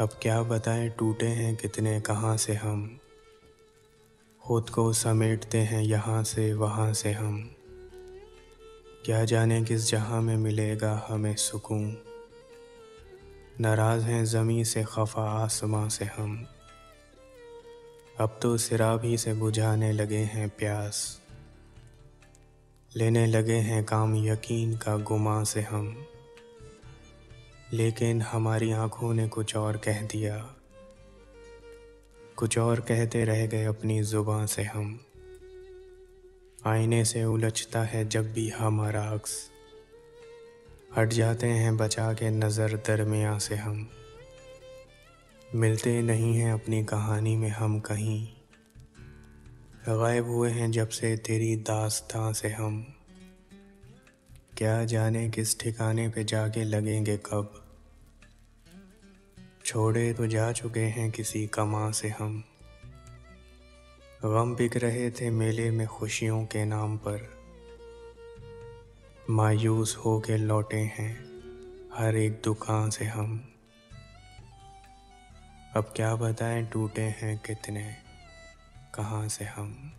अब क्या बताएं टूटे हैं कितने कहाँ से हम, खुद को समेटते हैं यहाँ से वहाँ से हम। क्या जाने किस जहाँ में मिलेगा हमें सुकून, नाराज़ हैं ज़मीं से खफा आसमां से हम। अब तो सिराब ही से बुझाने लगे हैं प्यास, लेने लगे हैं काम यकीन का गुमा से हम। लेकिन हमारी आँखों ने कुछ और कह दिया, कुछ और कहते रह गए अपनी ज़ुबां से हम। आईने से उलझता है जब भी हमारा अक्स, हट जाते हैं बचा के नज़र दरमियाँ से हम। मिलते नहीं हैं अपनी कहानी में हम कहीं, गायब हुए हैं जब से तेरी दास्तां से हम। क्या जाने किस ठिकाने पे जाके लगेंगे कब, छोड़े तो जा चुके हैं किसी कमा से हम। गम बिक रहे थे मेले में खुशियों के नाम पर, मायूस हो के लौटे हैं हर एक दुकान से हम। अब क्या बताएं टूटे हैं कितने कहाँ से हम।